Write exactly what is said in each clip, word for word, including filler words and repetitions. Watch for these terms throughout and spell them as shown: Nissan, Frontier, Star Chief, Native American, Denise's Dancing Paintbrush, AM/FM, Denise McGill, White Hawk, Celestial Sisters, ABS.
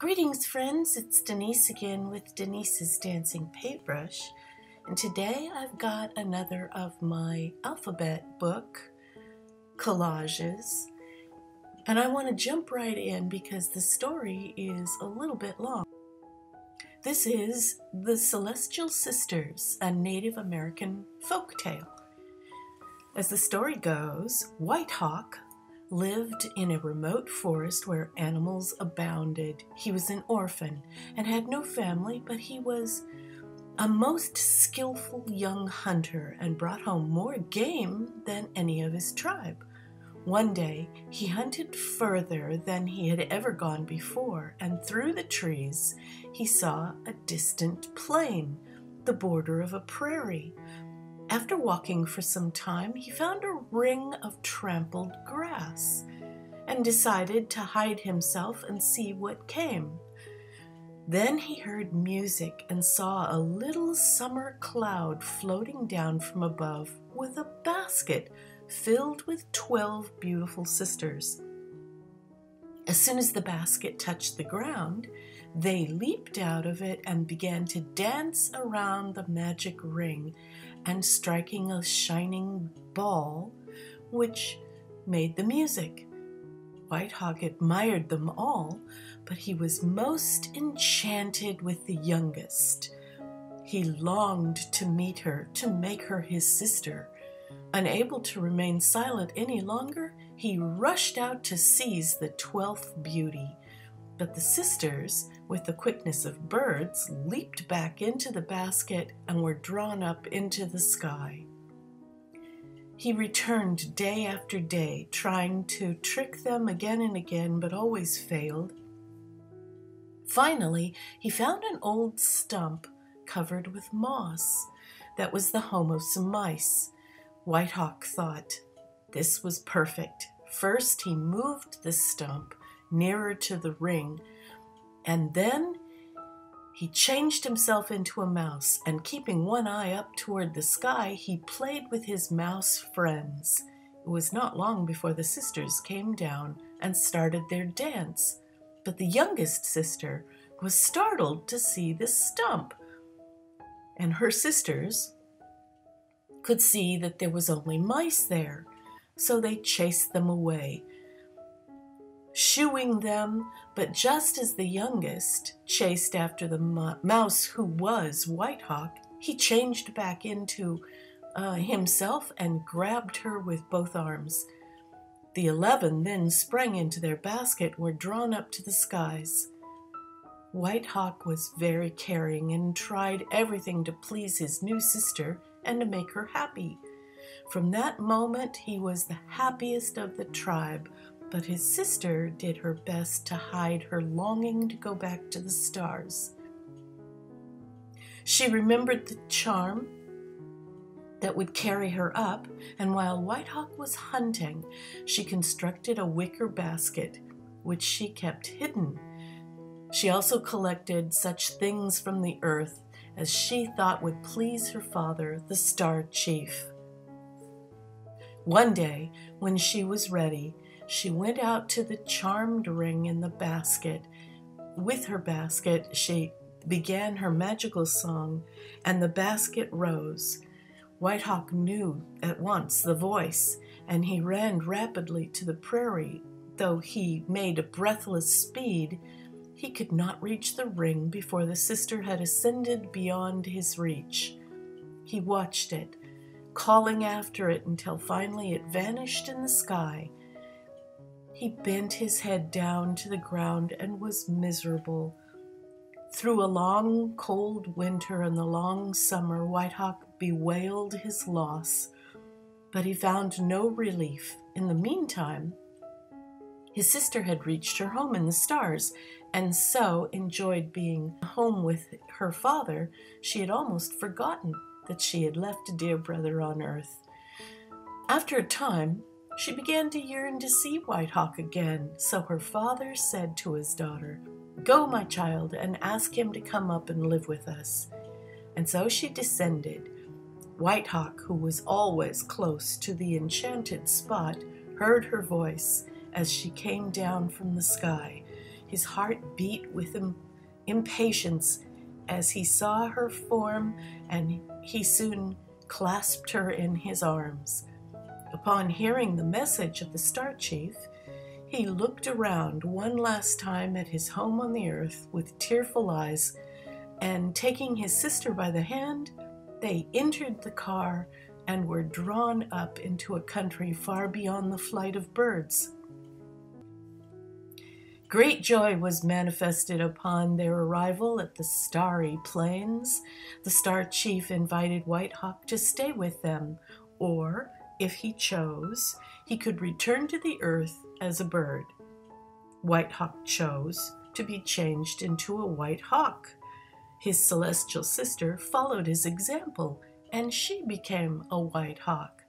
Greetings friends, it's Denise again with Denise's Dancing Paintbrush, and today I've got another of my alphabet book collages, and I want to jump right in because the story is a little bit long. This is The Celestial Sisters, a Native American folktale. As the story goes, White Hawk lived in a remote forest where animals abounded. He was an orphan and had no family, but he was a most skillful young hunter and brought home more game than any of his tribe. One day, he hunted further than he had ever gone before, and through the trees, he saw a distant plain, the border of a prairie. After walking for some time, he found a ring of trampled grass and decided to hide himself and see what came. Then he heard music and saw a little summer cloud floating down from above with a basket filled with twelve beautiful sisters. As soon as the basket touched the ground, they leaped out of it and began to dance around the magic ring and striking a shining ball, which made the music. White Hawk admired them all, but he was most enchanted with the youngest. He longed to meet her, to make her his sister. Unable to remain silent any longer, he rushed out to seize the twelfth beauty. But the sisters, with the quickness of birds, leaped back into the basket and were drawn up into the sky. He returned day after day, trying to trick them again and again, but always failed. Finally, he found an old stump covered with moss that was the home of some mice. White Hawk thought, "This was perfect." First, he moved the stump nearer to the ring, and then he changed himself into a mouse, and keeping one eye up toward the sky, he played with his mouse friends. It was not long before the sisters came down and started their dance, but the youngest sister was startled to see the stump, and her sisters could see that there was only mice there, so they chased them away, shooing them. But just as the youngest chased after the mouse who was White Hawk, he changed back into uh, himself and grabbed her with both arms. The eleven then sprang into their basket, were drawn up to the skies. White Hawk was very caring and tried everything to please his new sister and to make her happy. From that moment, he was the happiest of the tribe, but his sister did her best to hide her longing to go back to the stars. She remembered the charm that would carry her up, and while White Hawk was hunting, she constructed a wicker basket, which she kept hidden. She also collected such things from the earth as she thought would please her father, the Star Chief. One day, when she was ready, she went out to the charmed ring in the basket. With her basket, she began her magical song, and the basket rose. White Hawk knew at once the voice, and he ran rapidly to the prairie. Though he made a breathless speed, he could not reach the ring before the sister had ascended beyond his reach. He watched it, calling after it until finally it vanished in the sky. He bent his head down to the ground and was miserable. Through a long, cold winter and the long summer, White Hawk bewailed his loss, but he found no relief. In the meantime, his sister had reached her home in the stars, and so enjoyed being home with her father. She had almost forgotten that she had left a dear brother on earth. After a time, she began to yearn to see White Hawk again, so her father said to his daughter, "Go, my child, and ask him to come up and live with us." And so she descended. White Hawk, who was always close to the enchanted spot, heard her voice as she came down from the sky. His heart beat with impatience as he saw her form, and he soon clasped her in his arms. Upon hearing the message of the Star Chief, he looked around one last time at his home on the earth with tearful eyes, and taking his sister by the hand, they entered the car and were drawn up into a country far beyond the flight of birds. Great joy was manifested upon their arrival at the starry plains. The Star Chief invited White Hawk to stay with them, or, if he chose, he could return to the earth as a bird. White Hawk chose to be changed into a white hawk. His celestial sister followed his example, and she became a white hawk.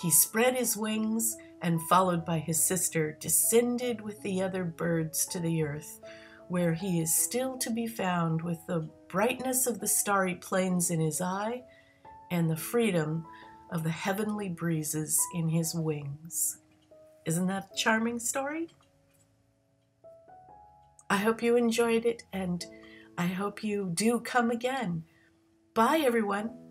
He spread his wings, and followed by his sister, descended with the other birds to the earth, where he is still to be found with the brightness of the starry plains in his eye and the freedom of the heavenly breezes in his wings. Isn't that a charming story? I hope you enjoyed it, and I hope you do come again. Bye, everyone.